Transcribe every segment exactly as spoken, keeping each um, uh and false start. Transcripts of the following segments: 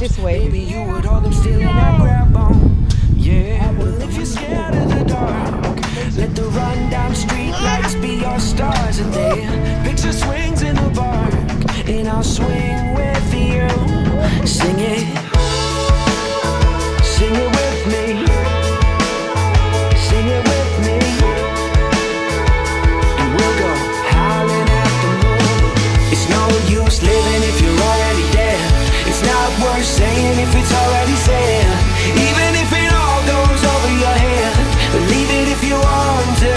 this way. Maybe you would hold them still and I'll grab on. Yeah, well if you're scared of the dark, let the rundown street lights be your stars. And then picture swings in the park, and I'll swing with you. Sing it, sing it with me, sing it with me, and we'll go howling at the moon. It's no use living if you're already dead. It's not worth saying if it's already said. Even if it all goes over your head, believe it if you want to.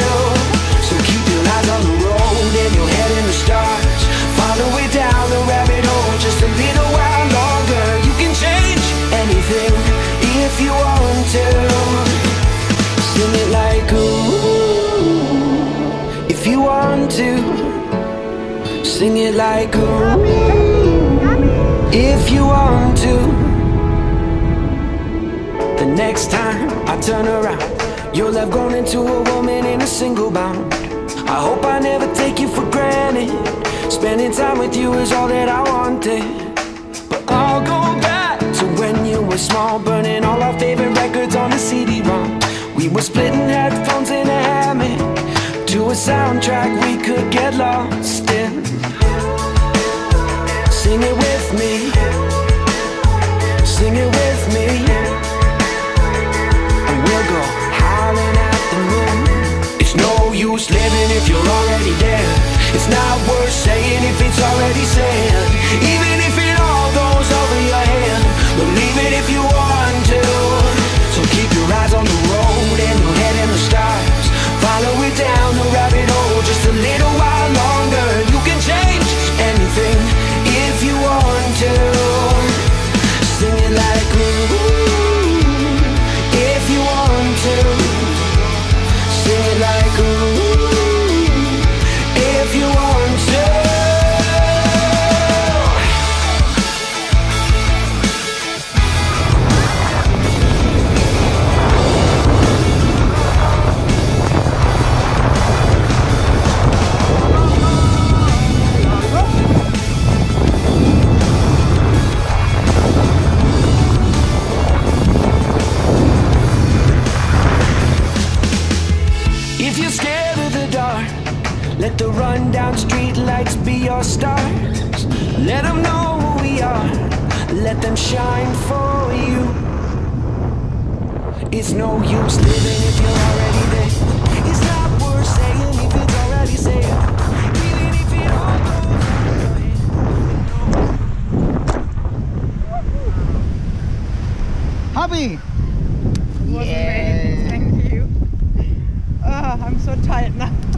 So keep your eyes on the road and your head in the stars. Follow it down the rabbit hole just a little while longer. You can change anything if you want to. Sing it like ooh, if you want to. Sing it like ooh, if you want to. The next time I turn around, you'll have grown into a woman in a single bound. I hope I never take you for granted. Spending time with you is all that I wanted. But I'll go back to when you were small, burning all our favorite records on the C D ROM. We were splitting headphones in a hammock to a soundtrack we could get lost in. Sing it with me, sing it with me, and we'll go howling at the moon. It's no use living if you're already there. It's not worth saying if it's already said. Even if it all goes over your head, believe it if you want to. So keep your eyes on the road and your head in the stars. Follow it down the rabbit hole just a little while longer. You can change anything if you want to. Sing it like ooh, if you want to. Sing it like ooh, if you want to. If you're scared of the dark, let the rundown street lights be your stars. Let them know who we are. Let them shine for you. It's no use living if you're already there. It's not worth saying if it's already said. Even if it all goes. Hubby! It was amazing, thank you. Oh, I'm so tired now.